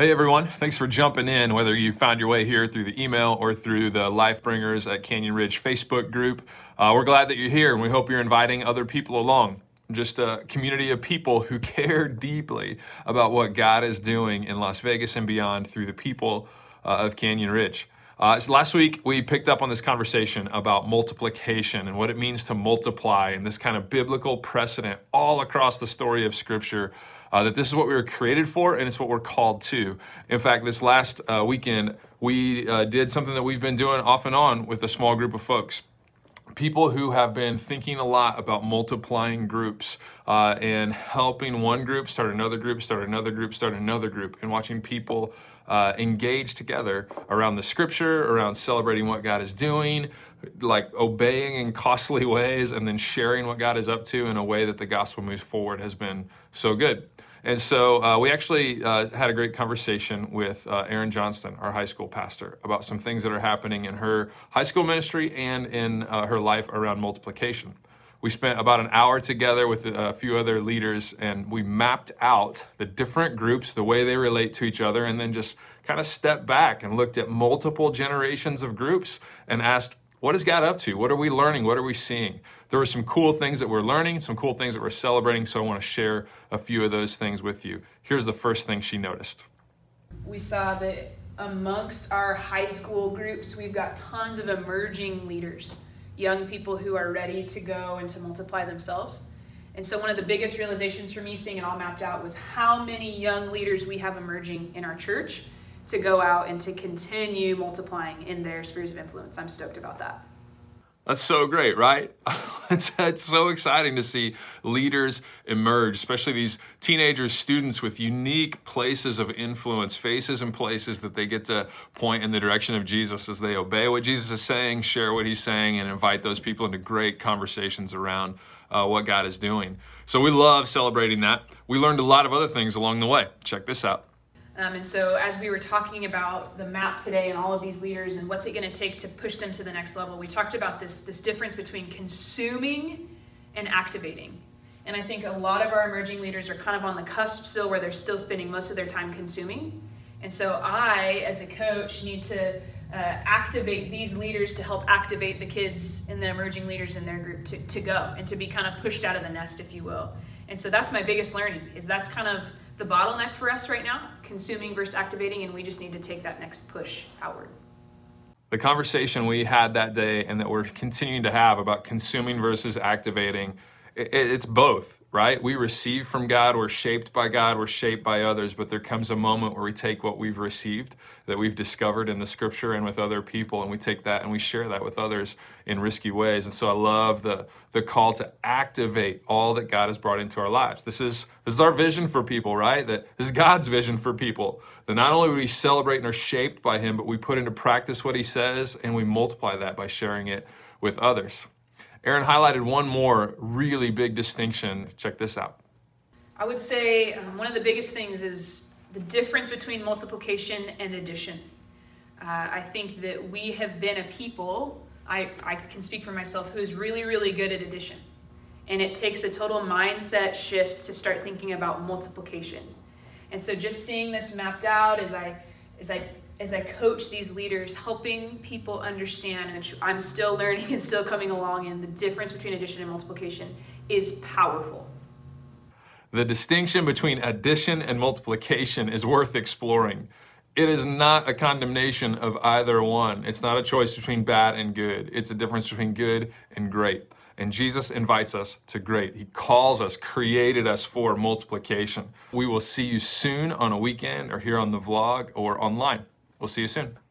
Hey everyone, thanks for jumping in, whether you found your way here through the email or through the Lifebringers at Canyon Ridge Facebook group. We're glad that you're here and we hope you're inviting other people along. Just a community of people who care deeply about what God is doing in Las Vegas and beyond through the people of Canyon Ridge. So last week, we picked up on this conversation about multiplication and what it means to multiply and this kind of biblical precedent all across the story of Scripture, that this is what we were created for and it's what we're called to. In fact, this last weekend, we did something that we've been doing off and on with a small group of folks. People who have been thinking a lot about multiplying groups and helping one group start another group, start another group, start another group, and watching people engage together around the Scripture, around celebrating what God is doing, like obeying in costly ways, and then sharing what God is up to in a way that the gospel moves forward has been so good. And so we actually had a great conversation with Erin Johnston, our high school pastor, about some things that are happening in her high school ministry and in her life around multiplication. We spent about an hour together with a few other leaders, and we mapped out the different groups, the way they relate to each other, and then just kind of stepped back and looked at multiple generations of groups and asked, what is God up to? What are we learning? What are we seeing? There were some cool things that we're learning, some cool things that we're celebrating, so I want to share a few of those things with you. Here's the first thing she noticed. We saw that amongst our high school groups, we've got tons of emerging leaders, young people who are ready to go and to multiply themselves. And so one of the biggest realizations for me seeing it all mapped out was how many young leaders we have emerging in our church to go out and to continue multiplying in their spheres of influence. I'm stoked about that. That's so great, right? It's so exciting to see leaders emerge, especially these teenagers, students with unique places of influence, faces and places that they get to point in the direction of Jesus as they obey what Jesus is saying, share what he's saying, and invite those people into great conversations around what God is doing. So we love celebrating that. We learned a lot of other things along the way. Check this out. And so as we were talking about the map today and all of these leaders and what's it going to take to push them to the next level, we talked about this difference between consuming and activating. And I think a lot of our emerging leaders are kind of on the cusp still where they're still spending most of their time consuming. And so I, as a coach, need to activate these leaders to help activate the kids and the emerging leaders in their group to go and to be kind of pushed out of the nest, if you will. And so that's my biggest learning, is that's kind of the bottleneck for us right now, consuming versus activating, and we just need to take that next push outward. The conversation we had that day and that we're continuing to have about consuming versus activating, it's both, right? We receive from God, we're shaped by God, we're shaped by others, but there comes a moment where we take what we've received, that we've discovered in the Scripture and with other people, and we take that and we share that with others in risky ways. And so I love the call to activate all that God has brought into our lives. This is our vision for people, right? That this is God's vision for people, that not only we celebrate and are shaped by him, but we put into practice what he says and we multiply that by sharing it with others. Erin highlighted one more really big distinction. Check this out. I would say one of the biggest things is the difference between multiplication and addition. I think that we have been a people, I can speak for myself, who's really, really good at addition. And it takes a total mindset shift to start thinking about multiplication. And so just seeing this mapped out as I coach these leaders, helping people understand, and I'm still learning and still coming along, and the difference between addition and multiplication is powerful. The distinction between addition and multiplication is worth exploring. It is not a condemnation of either one. It's not a choice between bad and good. It's a difference between good and great. And Jesus invites us to great. He calls us, created us for multiplication. We will see you soon on a weekend or here on the vlog or online. We'll see you soon.